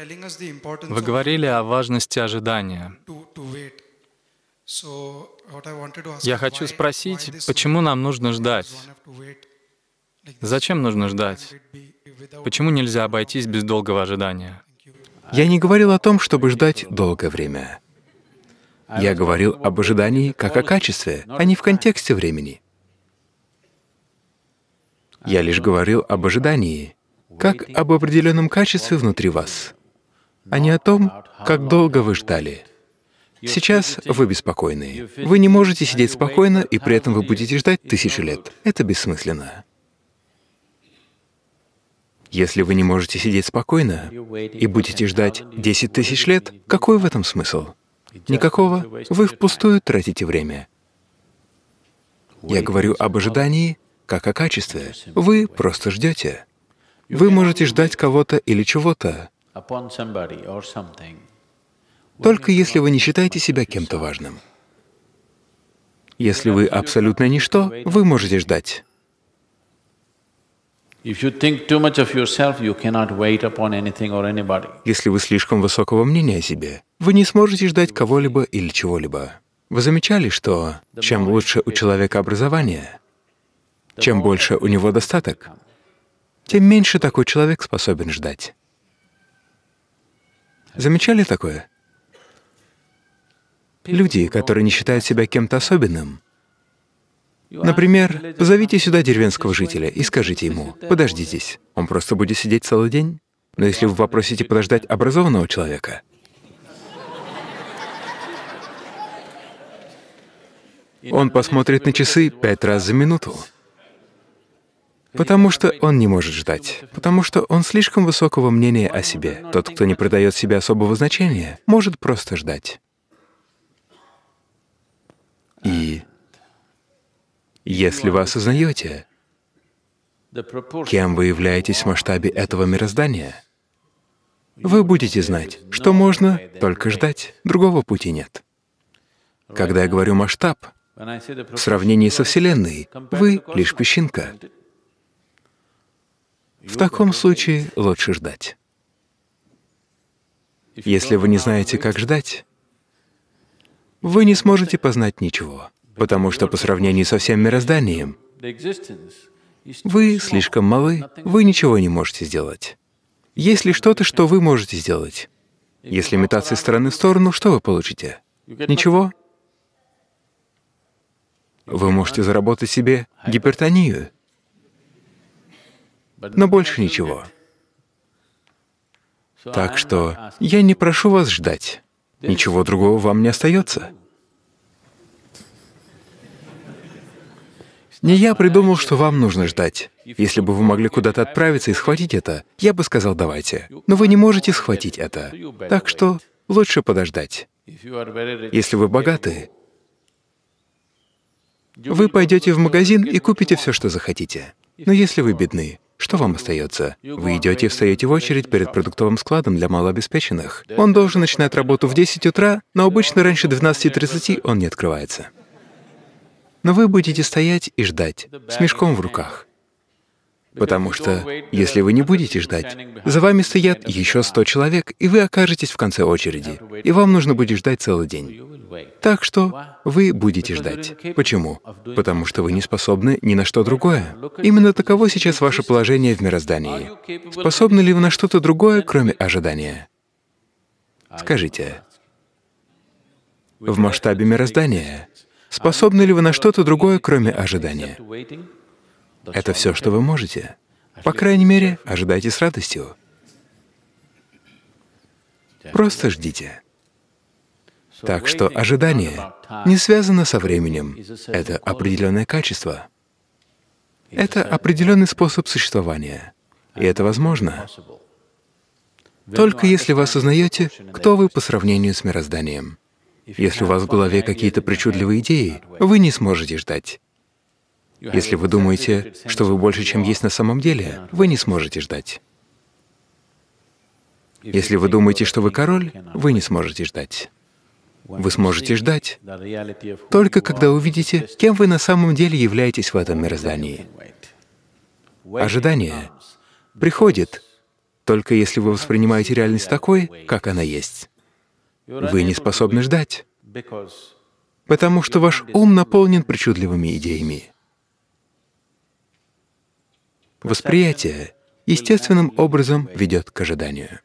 Вы говорили о важности ожидания. Я хочу спросить, почему нам нужно ждать? Зачем нужно ждать? Почему нельзя обойтись без долгого ожидания? Я не говорил о том, чтобы ждать долгое время. Я говорил об ожидании как о качестве, а не в контексте времени. Я лишь говорил об ожидании как об определенном качестве внутри вас, а не о том, как долго вы ждали. Сейчас вы беспокойны. Вы не можете сидеть спокойно, и при этом вы будете ждать 1000 лет. Это бессмысленно. Если вы не можете сидеть спокойно и будбудете ждать 10 000 лет, какой в этом смысл? Никакого. Вы впустую тратите время. Я говорю об ожидании как о качестве. Вы просто ждете. Вы можете ждать кого-то или чего-то, только если вы не считаете себя кем-то важным. Если вы абсолютно ничто, вы можете ждать. Если вы слишком высокого мнения о себе, вы не сможете ждать кого-либо или чего-либо. Вы замечали, что чем лучше у человека образование, чем больше у него достаток, тем меньше такой человек способен ждать. Замечали такое? Люди, которые не считают себя кем-то особенным. Например, позовите сюда деревенского жителя и скажите ему: «Подожди здесь». Он просто будет сидеть целый день. Но если вы попросите подождать образованного человека, он посмотрит на часы 5 раз за минуту. Потому что он не может ждать, потому что он слишком высокого мнения о себе. Тот, кто не придает себе особого значения, может просто ждать. И если вы осознаете, кем вы являетесь в масштабе этого мироздания, вы будете знать, что можно только ждать, другого пути нет. Когда я говорю масштаб, в сравнении со Вселенной, вы — лишь песчинка. В таком случае лучше ждать. Если вы не знаете, как ждать, вы не сможете познать ничего, потому что по сравнению со всем мирозданием вы слишком малы, вы ничего не можете сделать. Есть ли что-то, что вы можете сделать? Если метаться из стороны в сторону, что вы получите? Ничего. Вы можете заработать себе гипертонию, но больше ничего. Так что я не прошу вас ждать. Ничего другого вам не остается. Не я придумал, что вам нужно ждать. Если бы вы могли куда-то отправиться и схватить это, я бы сказал «давайте». Но вы не можете схватить это. Так что лучше подождать. Если вы богаты, вы пойдете в магазин и купите все, что захотите. Но если вы бедны, что вам остается? Вы идете и встаете в очередь перед продуктовым складом для малообеспеченных. Он должен начинать работу в 10 утра, но обычно раньше 12:30 он не открывается. Но вы будете стоять и ждать, с мешком в руках. Потому что, если вы не будете ждать, за вами стоят еще 100 человек, и вы окажетесь в конце очереди, и вам нужно будет ждать целый день. Так что вы будете ждать. Почему? Потому что вы не способны ни на что другое. Именно таково сейчас ваше положение в мироздании. Способны ли вы на что-то другое, кроме ожидания? Скажите, в масштабе мироздания, способны ли вы на что-то другое, кроме ожидания? Это все, что вы можете. По крайней мере, ожидайте с радостью. Просто ждите. Так что ожидание не связано со временем. Это определенное качество. Это определенный способ существования. И это возможно. Только если вы осознаете, кто вы по сравнению с мирозданием. Если у вас в голове какие-то причудливые идеи, вы не сможете ждать. Если вы думаете, что вы больше, чем есть на самом деле, вы не сможете ждать. Если вы думаете, что вы король, вы не сможете ждать. Вы сможете ждать только когда увидите, кем вы на самом деле являетесь в этом мироздании. Ожидание приходит, Только если вы воспринимаете реальность такой, как она есть, вы не способны ждать, потому что ваш ум наполнен причудливыми идеями. Восприятие естественным образом ведет к ожиданию.